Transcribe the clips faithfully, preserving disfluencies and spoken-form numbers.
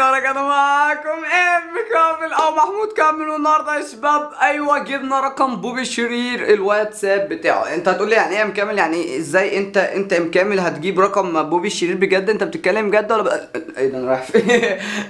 يا جدعان معاكم ام كامل او محمود كامل. والنهارده يا شباب ايوه جبنا رقم بوبي الشرير الواتساب بتاعه. انت هتقول لي يعني ايه ام كامل؟ يعني ازاي انت انت ام كامل هتجيب رقم بوبي الشرير؟ بجد انت بتتكلم جد ولا بقى... ايه ده انا رايح فين؟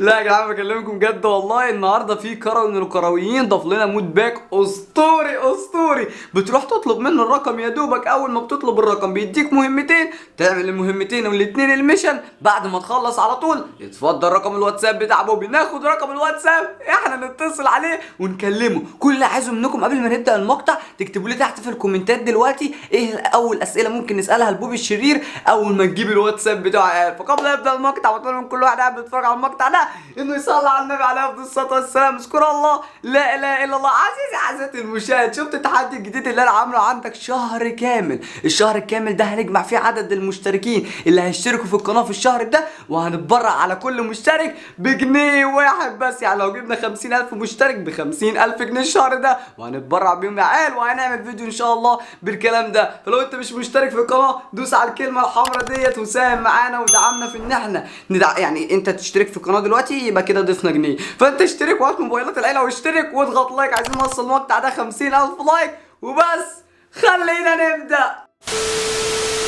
لا يا جدعان بكلمكم جد والله. النهارده في كروي من الكرويين ضاف لنا مود باك اسطوري اسطوري. بتروح تطلب منه الرقم، يا دوبك اول ما بتطلب الرقم بيديك مهمتين، تعمل المهمتين والاثنين الميشن، بعد ما تخلص على طول اتفضل رقم الواتساب بتاع بوبي. ناخد رقم الواتساب احنا نتصل عليه ونكلمه. كل اللي عايزه منكم قبل ما نبدا المقطع تكتبوا لي تحت في الكومنتات دلوقتي ايه اول اسئله ممكن نسالها لبوبي الشرير اول ما تجيب الواتساب بتاعه. فقبل ما نبدا المقطع بتمنى من كل واحد قاعد بيتفرج على المقطع ده انه يصلي على النبي عليه افضل الصلاه والسلام، اذكر الله لا اله الا الله. عزيزي عزيزتي المشاهد، شفت التحدي الجديد اللي انا عامله عندك؟ شهر كامل، الشهر الكامل ده هنجمع فيه عدد المشتركين اللي هيشتركوا في القناه في الشهر ده، وهنتبرع على كل مشترك بجنيه واحد بس. يعني لو جبنا خمسين ألف مشترك ب خمسين ألف جنيه الشهر ده، وهنتبرع بيهم يا عيال، وهنعمل فيديو ان شاء الله بالكلام ده. فلو انت مش مشترك في القناه دوس على الكلمه الحمراء ديت وساهم معانا ودعمنا في ان احنا ندع... يعني انت تشترك في القناه دلوقتي يبقى كده ضفنا جنيه، فانت اشترك وهات موبايلات العيله واشترك واضغط لايك. عايزين نوصل المقطع ده خمسين ألف لايك وبس. خلينا نبدا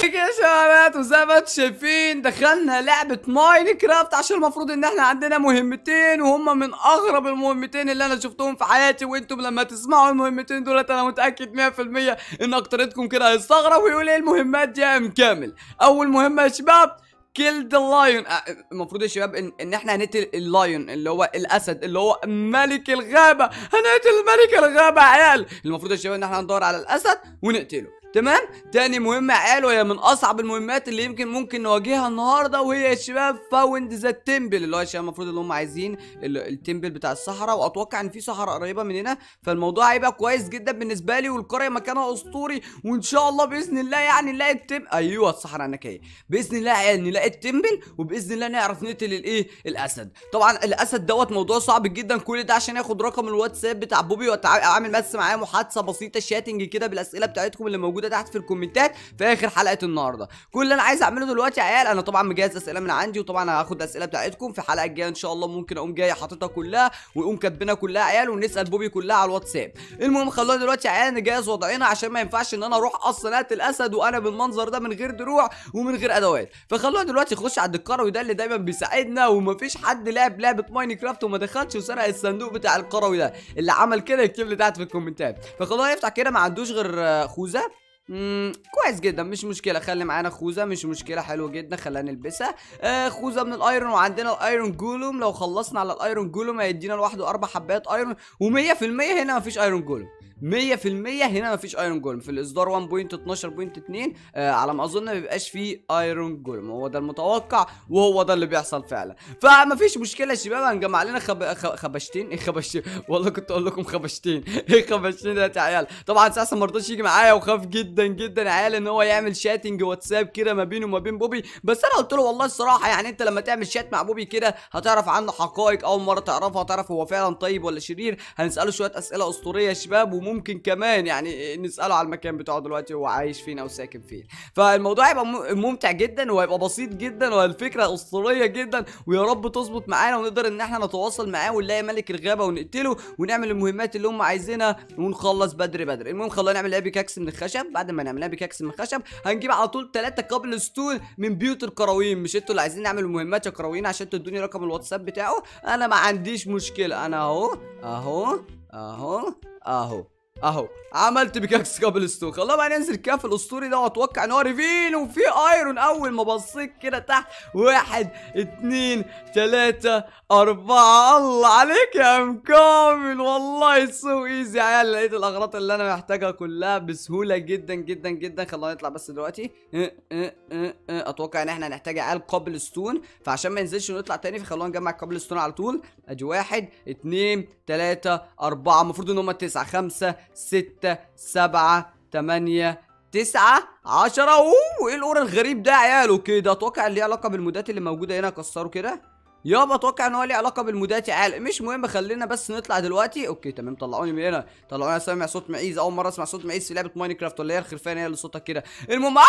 يا شباب. وزي ما انتم شايفين دخلنا لعبه ماينكرافت عشان المفروض ان احنا عندنا مهمتين، وهما من اغرب المهمتين اللي انا شفتهم في حياتي. وانتم لما تسمعوا المهمتين دولت انا متاكد مية في المية ان اكترتكم كده هيستغرب ويقول ايه المهمات دي يا ام كامل. اول مهمه يا شباب كيل ذا لايون. المفروض يا شباب ان, إن احنا هنقتل اللايون اللي هو الاسد اللي هو ملك الغابه. هنقتل ملك الغابه يا عيال. المفروض يا شباب ان احنا ندور على الاسد ونقتله، تمام. تاني مهمة يا عيال وهي من اصعب المهمات اللي يمكن ممكن نواجهها النهارده، وهي يا شباب فاوند ذا تمبل اللي هو يا شباب المفروض اللي هم عايزين التمبل بتاع الصحراء. واتوقع ان في صحراء قريبه مننا، فالموضوع هيبقى كويس جدا بالنسبه لي، والقريه مكانها اسطوري. وان شاء الله باذن الله يعني نلاقي التم ايوه الصحراء النكيه باذن الله يا عيال، نلاقي التمبل وباذن الله نعرف نقتل الايه الاسد. طبعا الاسد دوت موضوع صعب جدا، كل ده عشان اخد رقم الواتساب بتاع بوبي واعمل بس معاه محادثه بسيطه شاتنج كده بالاسئله بتاعتكم اللي موجودة تحت في الكومنتات في اخر حلقه النهارده. كل اللي انا عايز اعمله دلوقتي يا عيال، انا طبعا مجهز اسئله من عندي، وطبعا هاخد اسئله بتاعتكم في الحلقه الجايه ان شاء الله. ممكن اقوم جاي حاططها كلها ونقوم كاتبينها كلها يا عيال، ونسال بوبي كلها على الواتساب. المهم خلونا دلوقتي يا عيال نجهز وضعنا، عشان ما ينفعش ان انا اروح اصلا اقتل الاسد وانا بالمنظر ده من غير دروع ومن غير ادوات. فخلونا دلوقتي نخش عند الكروي ده اللي دايما بيساعدنا، ومفيش حد لعب لعبه ماينكرافت وما دخلش وسرق الصندوق بتاع الكروي ده. اللي عمل كده يكتب لي تحت في الكومنتات. فخلونا يفتح كده، ما عندوش غير خوذه. امم كويس جدا، مش مشكله. خلي معانا خوذه، مش مشكله، حلو جدا. خلينا نلبسها. آه خوذه من الايرون، وعندنا الايرون جولوم. لو خلصنا على الايرون جولوم هيدينا لوحده اربع حبات ايرون، و100% هنا مفيش ايرون جولوم. مية في المية هنا مفيش ايرون جولم في الاصدار واحد نقطة اتناشر نقطة اتنين. آه على ما اظن مبيبقاش فيه ايرون جولم، هو ده المتوقع وهو ده اللي بيحصل فعلا. فمفيش مشكله يا شباب، هنجمع لنا خب... خ... خبشتين. ايه خبشتين؟ والله كنت اقول لكم خبشتين. ايه خبشتين ده يا عيال؟ طبعا ساسا ما رضاش يجي معايا، وخاف جدا جدا يا عيال ان هو يعمل شاتنج واتساب كده ما بينه وما بين بوبي. بس انا قلت له والله الصراحه يعني انت لما تعمل شات مع بوبي كده هتعرف عنه حقائق اول مره تعرفها، هتعرف هو فعلا طيب ولا شرير. هنساله شويه اسئله اسطوريه يا شباب، ممكن كمان يعني نساله على المكان بتاعه دلوقتي هو عايش فين او ساكن فين. فالموضوع هيبقى ممتع جدا وهيبقى بسيط جدا، والفكره اسطوريه جدا. ويا رب تظبط معانا ونقدر ان احنا نتواصل معاه ونلاقي ملك الغابه ونقتله ونعمل المهمات اللي هم عايزينها ونخلص بدري بدري. المهم خلونا نعمل لها بيكاكس من الخشب. بعد ما نعملها بيكاكس من الخشب هنجيب على طول ثلاثه قبل ستول من بيوت الكراوين. مش انتوا اللي عايزين نعمل مهمات يا كراوين عشان تدوني رقم الواتساب بتاعه؟ انا ما عنديش مشكله. انا اهو اهو اهو اهو اهو عملت بيكاكس قبل ستون. خلاص بقى ننزل كاف الاسطوري ده، واتوقع ان هو ريفيل وفي ايرون. اول ما بصيت كده تحت واحد اتنين تلاته اربعه. الله عليك يا ام كامل، والله سو ايزي يا عيال. لقيت الاغراض اللي انا محتاجها كلها بسهوله جدا جدا جدا. خلونا نطلع بس دلوقتي. اه اه اه اه اتوقع ان احنا هنحتاج يا عيال قبل ستون، فعشان ما ننزلش ونطلع تاني فخلونا نجمع قبل ستون على طول. ادي واحد اتنين تلاته اربعه، المفروض ان هم تسعه خمسه ستة سبعة تمانية تسعة عشرة. اوه ايه الاورا الغريب ده يا عيال؟ اوكي ده اتوقع اللي ليه علاقة بالمودات اللي موجودة هنا. كسروا كده يابا، اتوقع ان هو ليه علاقة بالمودات يا عيال. مش مهم، خلينا بس نطلع دلوقتي. اوكي تمام، طلعوني من هنا، طلعوني. انا سامع صوت معيز، اول مرة اسمع صوت معيز في لعبة ماينكرافت، ولا هي الخرفانة هي اللي صوتها كده؟ المهم اه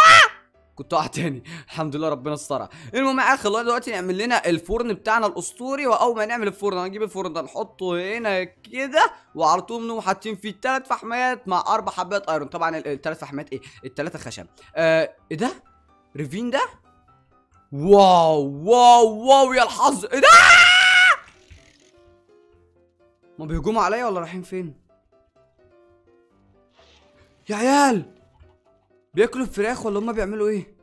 كنت اقع تاني. الحمد لله ربنا استرها. المهم يا اخي خلونا دلوقتي نعمل لنا الفرن بتاعنا الاسطوري، واول ما نعمل الفرن هنجيب الفرن ده نحطه هنا كده، وعلى طول نقوم حاطين فيه ثلاث فحميات مع اربع حبات ايرون. طبعا الثلاث فحميات ايه؟ الثلاثه خشب. آه ايه ده؟ ريفين ده؟ واو واو واو يا الحظ. ايه ده؟ ما بيهجموا عليا ولا رايحين فين؟ يا عيال بياكلوا الفراخ ولا هما بيعملوا ايه؟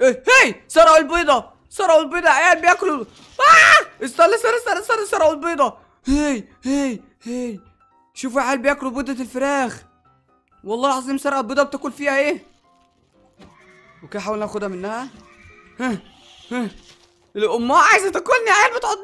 ايه هي سرقوا البيضه، سرقوا البيضه يا عيال بياكلوا. اه استنى استنى استنى استنى سرقوا البيضه. هي هي هي شوفوا يا عيال بياكلوا بيضه الفراخ، والله العظيم سرقوا البيضه. بتاكل فيها ايه؟ اوكي حاول ناخدها منها. ها ها الامه عايزه تاكلني يا عيال، بتعضني.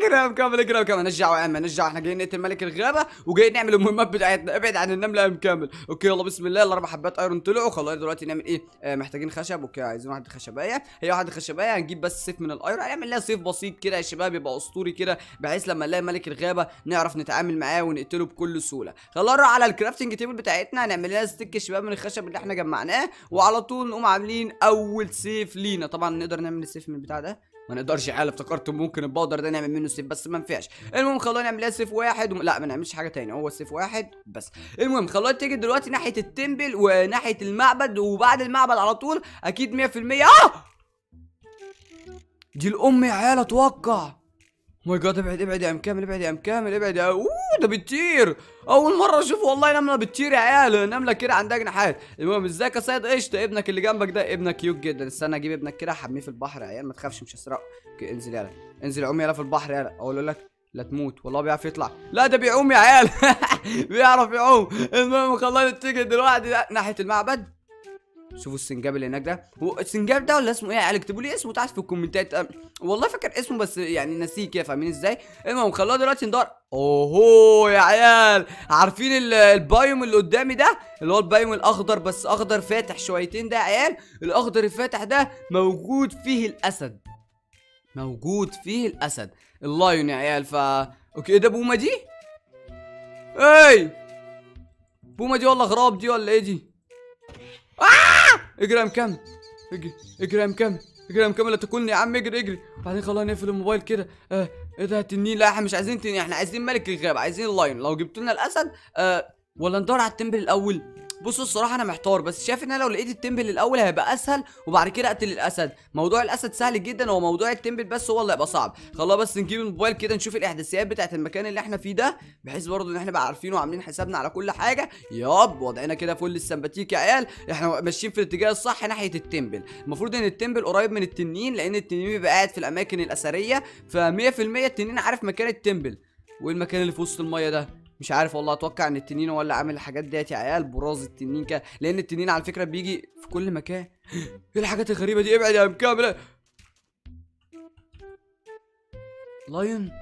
اجري يا ام كامل اجري يا ام كامل. مالناش دعوه يا عم، مالناش دعوه، احنا جايين نقتل ملك الغابه وجايين نعمل المهمات بتاعتنا. ابعد عن النمله يا ام كامل. اوكي يلا بسم الله. الاربع حبات ايرون طلعوا. خلاص دلوقتي نعمل ايه؟ آه محتاجين خشب. اوكي عايزين واحده خشبايه، هي واحده خشبايه. هنجيب بس سيف من الايرون، هنعمل لها سيف بسيط كده يا شباب يبقى اسطوري كده، بحيث لما نلاقي ملك الغابه نعرف نتعامل معاه ونقتله بكل سهوله. خلاص نروح على الكرافتنج تيبل بتاعتنا، هنعمل لها ستيك يا شباب من الخشب اللي احنا جمعناه، وعلى طول نقوم عاملين اول سيف لينا. طبعا نقدر نعمل السيف من البتاع ده؟ ما نقدرش يا عيال، افتكرت ممكن البودر ده نعمل منه سيف بس ما ينفعش. المهم خلونا نعمل لها سيف واحد وم... لا ما نعملش حاجه تاني، هو سيف واحد بس. المهم خلونا تيجي دلوقتي ناحيه التمبل وناحيه المعبد، وبعد المعبد على طول اكيد مية في المية. اه دي الام يا عيال اتوقع. ماي جاد ابعد ابعد يا ام كامل، ابعد يا ام كامل، ابعد يا... اوه ده بتطير، اول مره اشوف والله نمله بتطير يا عيال، نمله كده عندها جناحات. المهم ازيك يا سيد قشطه، ابنك اللي جنبك ده ابنك كيوت جدا. استنى اجيب ابنك كده احميه في البحر يا عيال، ما تخافش مش هسرقه. اوكي انزل يالا، انزل عوم يالا في البحر يالا، اقول لك لا تموت والله بيعرف يطلع. لا ده بيعوم يا عيال بيعرف يعوم. المهم خلينا نتجه دلوقتي ناحيه المعبد. شوفوا السنجاب اللي هناك ده، هو السنجاب ده ولا اسمه ايه يا عيال؟ اكتبوا لي اسمه تحت في الكومنتات. أم... والله فاكر اسمه بس يعني ناسيه كده، فاهمين ازاي؟ المهم خلونا دلوقتي ندور. اوه يا عيال عارفين البايوم اللي قدامي ده اللي هو البايوم الاخضر، بس اخضر فاتح شويتين ده يا عيال. الاخضر الفاتح ده موجود فيه الاسد، موجود فيه الاسد اللايون يا عيال. ف اوكي ايه ده؟ بومه دي؟ اي بومه دي ولا غراب دي ولا ايه دي؟ اجري يا ام كامل، اجري اجري يا ام كامل، اجري يا ام كامل لا تاكلني يا عم، اجري اجري. وبعدين خلونا نقفل الموبايل كده. اه ايه ده تنين؟ لا احنا مش عايزين تنين، احنا عايزين ملك الغابه، عايزين اللاين. لو جبت لنا الاسد آه ولا ندور على التمبل الاول؟ بصوا الصراحه انا محتار، بس شايف ان انا لو لقيت التمبل الاول هيبقى اسهل وبعد كده اقتل الاسد. موضوع الاسد سهل جدا، هو موضوع التمبل بس هو اللي هيبقى صعب. خلاص بس نجيب الموبايل كده نشوف الاحداثيات بتاعت المكان اللي احنا فيه ده، بحيث برضه ان احنا بقى عارفينه وعاملين حسابنا على كل حاجه. ياب وضعنا كده فل السمباتيك يا عيال، احنا ماشيين في الاتجاه الصح ناحيه التمبل. المفروض ان التمبل قريب من التنين، لان التنين بيبقى قاعد في الاماكن الاثريه، ف مية في المية التنين عارف مكان التمبل. والمكان اللي في وسط الميه ده مش عارف والله، اتوقع ان التنين هو اللي عامل الحاجات ديت يا عيال، براز التنين كده، لان التنين على فكره بيجي في كل مكان. ايه الحاجات الغريبه دي؟ ابعد يا ام كامل. لاين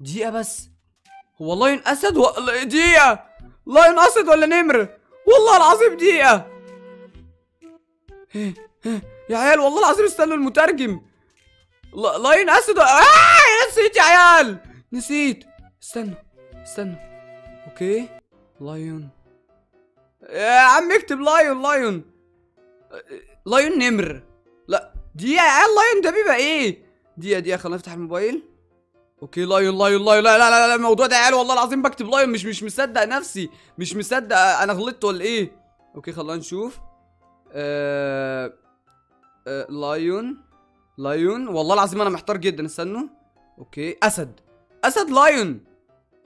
دقيقه بس، هو لاين اسد و... دقيقه لاين اسد ولا نمر؟ والله العظيم دقيقه يا عيال، والله العظيم استنوا المترجم. لا... لاين اسد و... آه نسيت يا عيال، نسيت. استنى استنى اوكي لايون يا عم، اكتب لايون لايون لايون نمر. لا دي يا عيال لايون ده بيبقى ايه؟ دي دي خلينا نفتح الموبايل. اوكي لايون لايون لايون. لا لا لا لا الموضوع ده يا عيال والله العظيم بكتب لايون، مش مش مصدق نفسي، مش مصدق انا غلطت ولا ايه. اوكي خلينا نشوف. آه... آه... لايون لايون والله العظيم انا محتار جدا. استنوا اوكي اسد اسد لايون.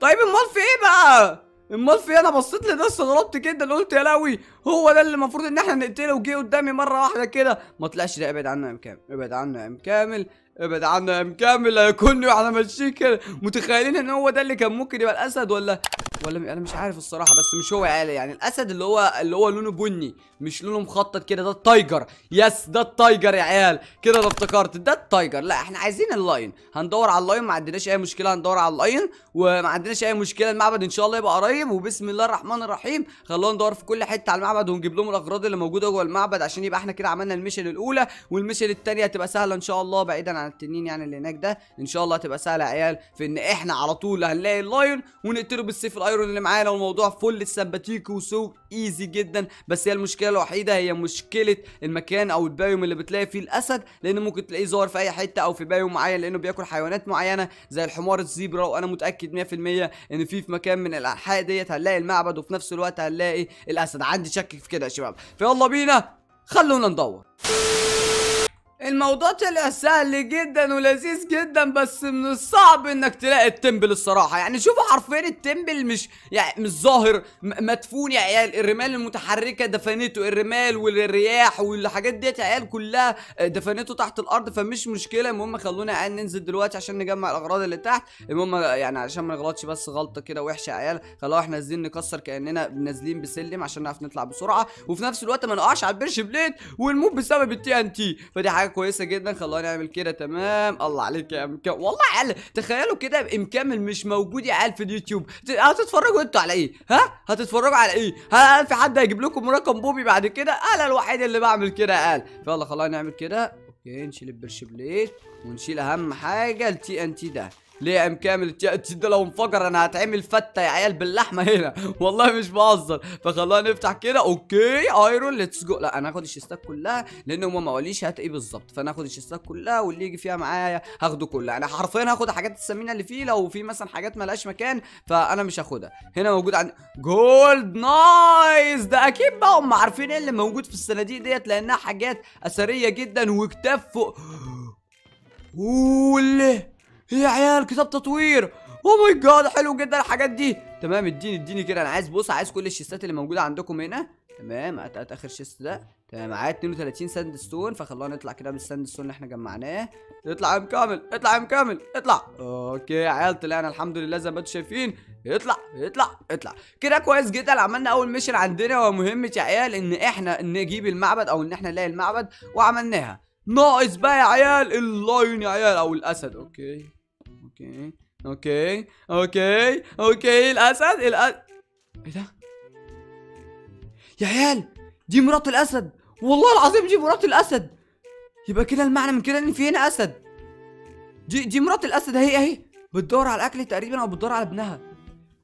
طيب امال في ايه بقى؟ امال في ايه؟ انا بصيت لده استغربت جدا، قلت يا لهوي هو ده اللي المفروض ان احنا نقتله، وجه قدامي مره واحده كده ما طلعش. ده ابعد عنه يا ام كامل، ابعد عنه يا ام كامل، ابعد عنه يا ام كامل. هياكلني واحنا ماشيين كده. متخيلين ان هو ده اللي كان ممكن يبقى الاسد ولا ولا انا مش عارف الصراحه، بس مش هو يا عيال. يعني الاسد اللي هو اللي هو لونه بني مش لونه مخطط كده، ده التايجر. يس ده التايجر يا عيال كده، انا افتكرت ده التايجر. لا احنا عايزين اللاين، هندور على اللاين ما عندناش اي مشكله، هندور على اللاين وما عندناش اي مشكله. المعبد ان شاء الله يبقى قريب، وبسم الله الرحمن الرحيم خلونا ندور في كل حته على المعبد ونجيب لهم الاغراض اللي موجوده جوه المعبد، عشان يبقى احنا كده عملنا الميشن الاولى، والميشن الثانيه هتبقى سهله ان شاء الله بعيدا عن التنين يعني اللي هناك ده، ان شاء الله هتبقى سهله يا عيال، في ان احنا على طول هنلاقي اللاين ونقتله بالسيف الايرون اللي معانا، والموضوع فل السباتيكو وسو ايزي جدا. بس هي المشكله الوحيده هي مشكله المكان او البايوم اللي بتلاقي فيه الاسد، لان ممكن تلاقيه ظاهر في اي حته او في بايوم معين، لانه بياكل حيوانات معينه زي الحمار الزيبرا. وانا متاكد مية في المية ان في في مكان من الانحاء ديت هنلاقي المعبد، وفي نفس الوقت هنلاقي الاسد، عندي شك في كده يا شباب. فيلا بينا خلونا ندور. الموضوع طلع سهل جدا ولذيذ جدا، بس من الصعب انك تلاقي التمبل الصراحه. يعني شوفوا حرفيا التمبل مش يعني مش ظاهر، مدفون يا عيال، الرمال المتحركه دفنته، الرمال والرياح والحاجات ديت يا عيال كلها دفنته تحت الارض، فمش مشكله. المهم خلونا يا عيال ننزل دلوقتي عشان نجمع الاغراض اللي تحت، المهم يعني عشان ما نغلطش بس غلطه كده وحشه يا عيال. خلاص احنا نازلين نكسر كاننا نازلين بسلم عشان نعرف نطلع بسرعه، وفي نفس الوقت ما نقعش على البرش بليد ونموت بسبب التي ان تي، فدي حاجه كويسه جدا. خلونا نعمل كده تمام. الله عليك يا امكان، والله يا عيال تخيلوا كده ام كامل مش موجود يا عيال في اليوتيوب، هتتفرجوا انتوا على ايه؟ ها هتتفرجوا على ايه؟ هل في حد هيجيب لكم رقم بوبي بعد كده؟ انا الوحيد اللي بعمل كده يا عيال. فيلا خلونا نعمل كده. اوكي نشيل البرش بليت ونشيل اهم حاجه التي ان تي ده. ليه يا ام كامل التي ان تي ده لو انفجر انا هتعمل فته يا عيال باللحمه هنا، والله مش بهزر. فخلونا نفتح كده. اوكي ايرون ليتس جو. لا انا هاخد الشيستات كلها لان هم ما قاليش هات ايه بالظبط، فانا هاخد الشيستات كلها واللي يجي فيها معايا هاخده كلها. انا حرفيا هاخد الحاجات الثمينه اللي فيه، لو في مثلا حاجات ما لهاش مكان فانا مش هاخدها. هنا موجود عندي جولد، نايس. ده اكيد بقى هم عارفين ايه اللي موجود في الصناديق ديت لانها حاجات اثريه جدا. وكتاب فوق يا عيال، كتاب تطوير، او ماي جاد حلو جدا الحاجات دي. تمام اديني اديني كده، انا عايز، بص عايز كل الشيستات اللي موجوده عندكم هنا. تمام هات اخر شيست ده. تمام معايا اتنين وتلاتين ساند ستون، فخلونا نطلع كده بالساند ستون اللي احنا جمعناه. اطلع يا ام كامل، اطلع يا ام كامل، اطلع. اوكي يا عيال طلعنا الحمد لله زي ما انتم شايفين. اطلع اطلع اطلع كده كويس جدا. عملنا اول ميشن عندنا، ومهمه يا عيال ان احنا نجيب المعبد او ان احنا نلاقي المعبد، وعملناها. ناقص بقى يا عيال اللاين يا عيال او الاسد. اوكي اوكي اوكي اوكي اوكي الاسد الاسد ايه ده؟ يا عيال دي مرات الاسد، والله العظيم دي مرات الاسد. يبقى كده المعنى من كده ان في هنا اسد. دي دي مرات الاسد اهي اهي، بتدور على الاكل تقريبا او بتدور على ابنها.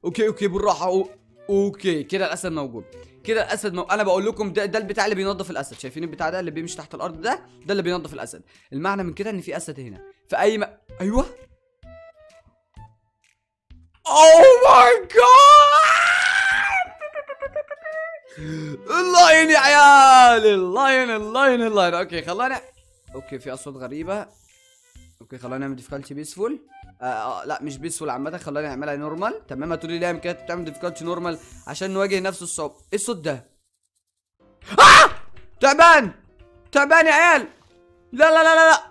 اوكي اوكي بالراحه. أو... اوكي كده الاسد موجود، كده الاسد مو... انا بقول لكم ده, ده البتاع اللي بينظف الاسد، شايفين البتاع ده اللي بيمشي تحت الارض ده، ده اللي بينظف الاسد. المعنى من كده ان في اسد هنا في اي م... ايوه. اوه ماي جاد اللاين يا عيال، اللاين اللاين اللاين. اوكي خلاني، اوكي في اصوات غريبه. اوكي خلاني اعمل ديفيكالتي بيسفول. آه آه لا مش بيسفول عامه، خلاني اعملها نورمال. تمام هتقولي ليه امكانيات بتعمل ديفيكالتي نورمال؟ عشان نواجه نفس الصعوبه. ايه الصوت ده؟ اه تعبان تعبان يا عيال. لا لا لا لا لا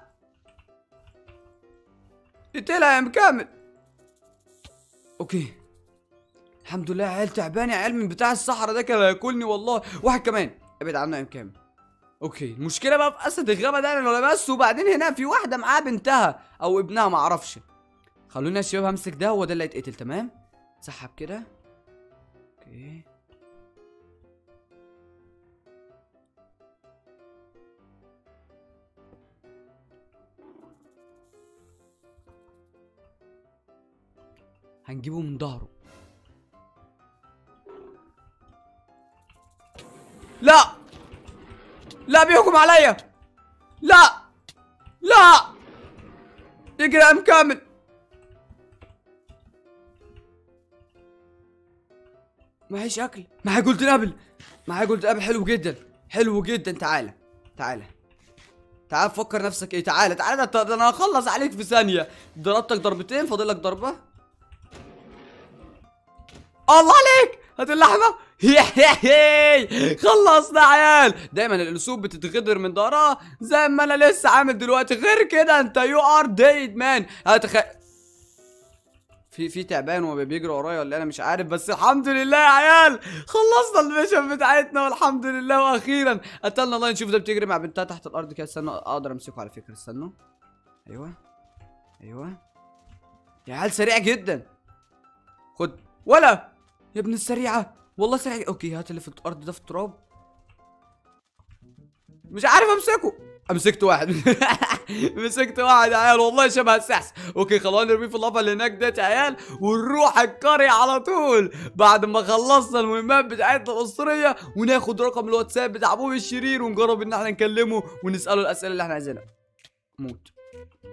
اقتلها يا ام كامل. اوكي الحمد لله يا عيال، تعبان يا عيال من بتاع الصحراء ده، كان هياكلني والله. واحد كمان ابعد عنه يا ام كامل. اوكي المشكله بقى في اسد الغابه ده انا ولا بس، وبعدين هنا في واحده معاها بنتها او ابنها ما اعرفش. خلوني يا شباب همسك ده، هو ده اللي هيتقتل. تمام سحب كده. اوكي هنجيبه من ظهره. لا لا بيهجم عليا، لا لا اجري يا ام كامل. معيش اكل، معايا جولد ابل، معايا جولد ابل حلو جدا حلو جدا. تعالى تعالى تعالى فكر نفسك ايه، تعالى تعالى ده انا هخلص عليك في ثانيه. ضربتك ضربتين فاضل لك ضربه. الله عليك هات اللحمه. خلصنا يا عيال. دايما الاسود بتتغدر من ضهرها زي ما انا لسه عامل دلوقتي، غير كده انت يو ار ديد مان. هتخ في في تعبان وبيجري ورايا ولا انا مش عارف، بس الحمد لله يا عيال خلصنا الميشن بتاعتنا والحمد لله، واخيرا قتلنا الله. نشوف ده بتجري مع بنتها تحت الارض كده. استنى اقدر امسكه على فكره، استنوا. ايوه ايوه يا عيال سريع جدا. خد ولا يا ابن السريعة، والله سريع. اوكي هات اللي في الارض ده في التراب، مش عارف امسكه. مسكت واحد مسكت واحد يا عيال والله شبه السحس. اوكي خلونا نرميه في اللافا اللي هناك ديت يا عيال ونروح القريه على طول بعد ما خلصنا المهمات بتاعتنا الاسطوريه، وناخد رقم الواتساب بتاع بوبي الشرير ونجرب ان احنا نكلمه ونساله الاسئله اللي احنا عايزينها. موت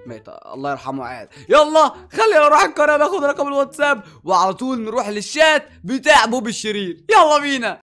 ميت الله يرحمه عاد. يلا خلينا نروح القريه ناخد رقم الواتساب وعلى طول نروح للشات بتاع بوبي الشرير. يلا بينا.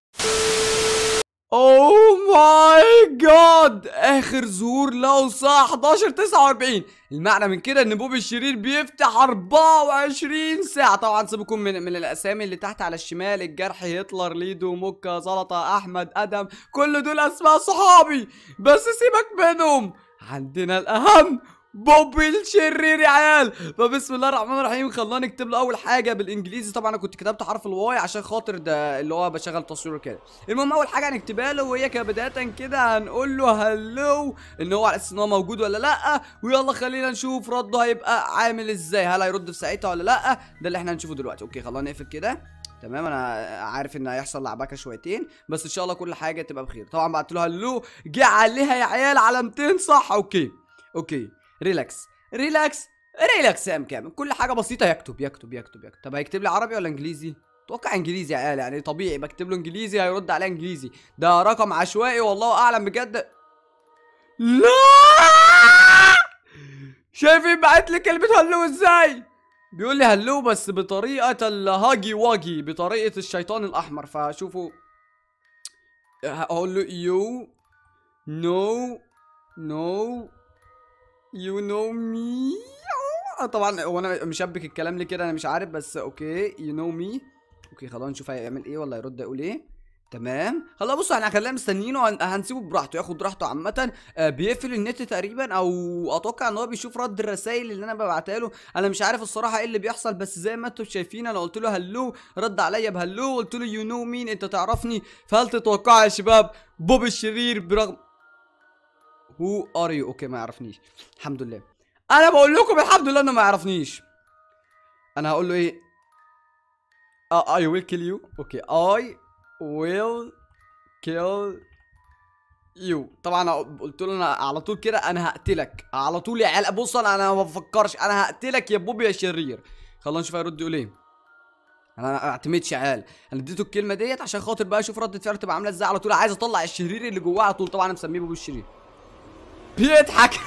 اوه ماي جاد، اخر ظهور له الساعه احداشر تسعة واربعين. المعنى من كده ان بوبي الشرير بيفتح اربعة وعشرين ساعه. طبعا سيبكم من من الاسامي اللي تحت على الشمال، الجرح، هتلر، ليدو، موكا، زلطه، احمد، ادم، كل دول اسماء صحابي بس سيبك منهم، عندنا الاهم بوبي الشرير يا عيال. فبسم الله الرحمن الرحيم خلونا نكتب له اول حاجه بالانجليزي. طبعا انا كنت كتبت حرف الواي عشان خاطر ده اللي هو بشغل تصوير كده. المهم اول حاجه هنكتبها له وهي كبدايه كده هنقول له هلو ان هو على اساس ان هو موجود ولا لا، ويلا خلينا نشوف رده هيبقى عامل ازاي، هل هيرد في ساعتها ولا لا، ده اللي احنا هنشوفه دلوقتي. اوكي خلونا نقفل كده تمام. انا عارف ان هيحصل لعبكه شويتين بس ان شاء الله كل حاجه تبقى بخير. طبعا بعت له هلو جه عليها يا عيال علامتين صح. اوكي اوكي ريلاكس ريلاكس ريلاكس يا ام كامل، كل حاجه بسيطه. يكتب يكتب يكتب يكتب. طب هيكتب لي عربي ولا انجليزي؟ اتوقع انجليزي يا عيال، يعني طبيعي بكتب له انجليزي هيرد عليا انجليزي. ده رقم عشوائي والله اعلم بجد. لا شايفين بعت لي كلمه هلو ازاي؟ بيقول لي هلو بس بطريقه الهاجي واجي، بطريقه الشيطان الاحمر. فشوفوا هقول له يو نو نو يو نو مي. طبعا هو انا مشبك الكلام ليه كده انا مش عارف بس اوكي يو نو مي. اوكي خلاص نشوف هيعمل ايه ولا هيرد يقول ايه. تمام خلاص بصوا احنا هنخلينا مستنيينه، هنسيبه براحته ياخد راحته. عامه بيقفل النت تقريبا او اتوقع ان هو بيشوف رد الرسائل اللي انا ببعتها له. انا مش عارف الصراحه ايه اللي بيحصل بس زي ما انتم شايفين انا قلت له هلو رد عليا بهلو، قلت له يو نو مين انت تعرفني. فهل تتوقع يا شباب بوبي الشرير برغم هو ار يو؟ اوكي ما يعرفنيش الحمد لله. انا بقول لكم الحمد لله انه ما يعرفنيش. انا هقول له ايه؟ اي ويل كيل يو. اوكي اي ويل كيل يو. طبعا قلت له انا على طول كده انا هقتلك على طول يا عيال. بص انا انا ما بفكرش، انا هقتلك يا بوبي يا شرير. خلينا نشوف هيرد يقول ايه. انا ما اعتمدش يا عيال، انا اديته الكلمه ديت عشان خاطر بقى اشوف رده فعله تبقى عامله ازاي. على طول عايز اطلع الشرير اللي جواه على طول. طبعا انا مسميه بوبي الشرير. بيضحك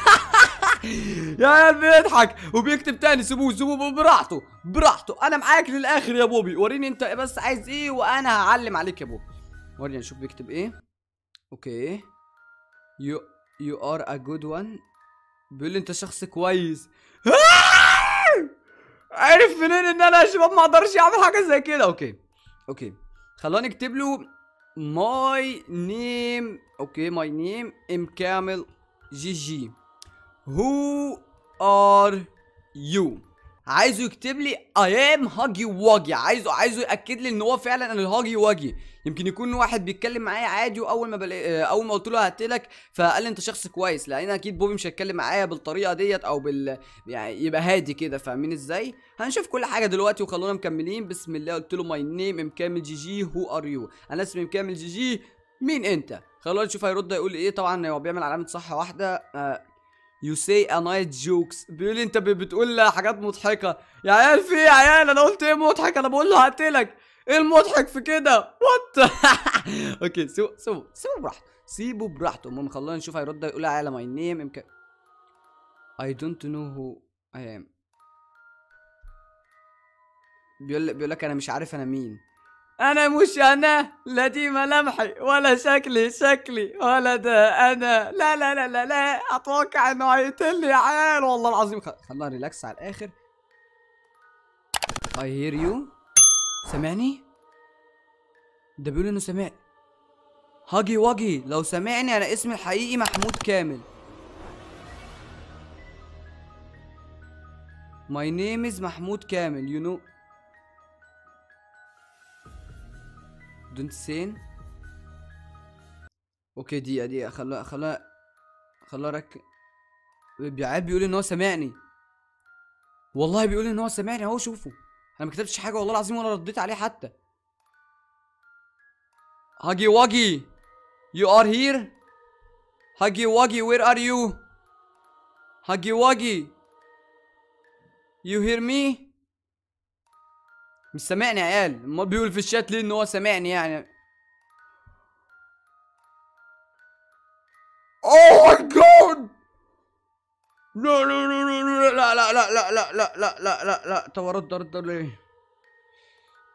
يا عيال بيضحك وبيكتب تاني. سيبوه سيبوه براحته براحته، انا معاك للاخر يا بوبي. وريني انت بس عايز ايه وانا هعلم عليك يا بوبي. وريني نشوف بيكتب ايه. اوكي يو يو ار ا جود وان. بيقول لي انت شخص كويس. عارف منين ان انا يا شباب ما اقدرش اعمل حاجه زي كده. اوكي اوكي خلاني اكتب له ماي نيم. اوكي ماي نيم ام كامل جي جي who are you. عايزه يكتب لي I am هاجي واجي، عايزه عايزه ياكد لي ان هو فعلا انا الهاجي واجي. يمكن يكون واحد بيتكلم معايا عادي واول ما بل... اول ما قلت له هقتلك فقال لي انت شخص كويس، لان اكيد بوبي مش هيتكلم معايا بالطريقه ديت او بال يعني يبقى هادي كده. فاهمين ازاي؟ هنشوف كل حاجه دلوقتي وخلونا مكملين. بسم الله قلت له ماي نيم ام كامل جي جي هو ار يو. انا اسمي ام كامل جي جي مين انت. خلونا نشوف هيرد هيقول ايه. طبعا هو بيعمل علامه صح واحده. يو سي ا نايت جوكس. بيقول لي انت بتقول حاجات مضحكه يا عيال. في يا عيال انا قلت ايه مضحك؟ انا بقول له هقتلك. ايه المضحك في كده؟ وات اوكي سيبه سيبه سيبه براحته سيبه براحته. المهم خلونا نشوف هيرد هيقول ايه على ماي نيم ام كامل اي دونت نو هو اي ام. بيقول بيقول لك انا مش عارف انا مين. أنا مش أنا، لا دي ملامحي ولا شكلي شكلي ولا ده أنا. لا لا لا لا لا أتوقع إنه هيقتلني يا عيال والله العظيم. خلينا ريلاكس على الآخر. I hear you. سامعني؟ ده بيقول إنه سامعني. هاجي واجي لو سامعني أنا اسمي الحقيقي محمود كامل. My name is محمود كامل you know. دونت سين. اوكي دقيقة دقيقة خلا خلا خلا رك. بيعاد بيقول ان هو سامعني والله، بيقول ان هو سامعني اهو. شوفوا انا ما كتبتش حاجة والله العظيم ولا رديت عليه حتى. هاجي واجي يو ار هير. Haggي Waggi, where are you? Haggي Waggi, you hear me? مش سامعني يا عيال. امال بيقول في الشات ليه ان هو سامعني يعني؟ اوه ماي جاد. لا لا لا لا لا لا لا لا لا لا لا لا. طب ارد ارد ليه؟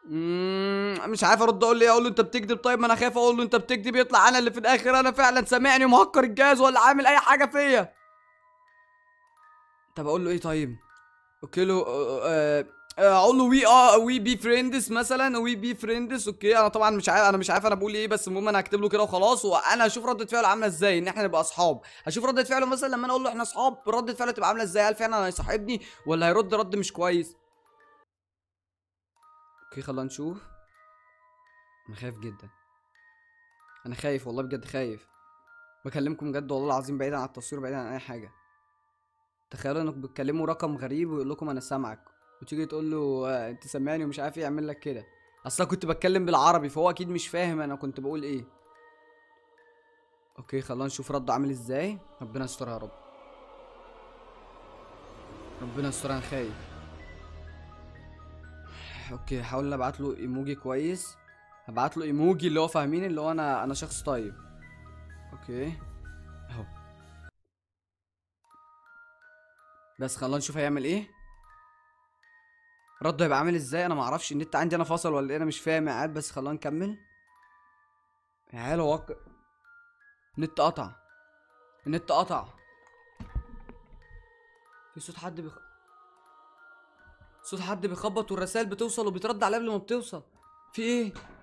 اممم مش عارف ارد. اقول له ايه؟ اقول له انت بتكذب؟ طيب ما انا خايف اقول له انت بتكذب يطلع انا اللي في الاخر انا فعلا سامعني ومهكر الجهاز ولا عامل اي حاجه فيا. طب اقول له ايه طيب؟ اوكي له أه أه اقول له وي اه وي بي فريندز مثلا. وي بي فريندز. اوكي انا طبعا مش عارف، انا مش عارف انا بقول ايه، بس المهم انا هكتب له كده وخلاص، وانا هشوف رده فعله عامله ازاي ان احنا نبقى اصحاب. هشوف رده فعله مثلا لما انا اقول له احنا اصحاب رده فعله تبقى عامله ازاي، هل فعلا هيصاحبني ولا هيرد رد مش كويس؟ اوكي خلينا نشوف. انا خايف جدا، انا خايف والله بجد، خايف بكلمكم بجد والله العظيم، بعيدا عن التصوير بعيدا عن اي حاجه. تخيلوا انكم بتكلموا رقم غريب ويقول لكم انا سامعك، وتيجي تقول له انت سامعني ومش عارف ايه، يعمل لك كده. اصلا كنت بتكلم بالعربي فهو اكيد مش فاهم انا كنت بقول ايه. اوكي خلينا نشوف رده عامل ازاي. ربنا يسترها يا رب، ربنا يسترها. انا خايف. اوكي هحاول ابعت له ايموجي كويس، هبعت له ايموجي اللي هو فاهمين، اللي هو انا انا شخص طيب. اوكي اهو، بس خلينا نشوف هيعمل ايه، رده هيبقى عامل ازاي. انا معرفش النت عندي انا فاصل ولا ايه، انا مش فاهم يا عيال، بس خلينا نكمل يا عيال. هو النت قطع، النت قطع. في صوت حد بيخ... صوت حد بيخبط والرسائل بتوصل وبيترد عليها قبل ما بتوصل. في ايه؟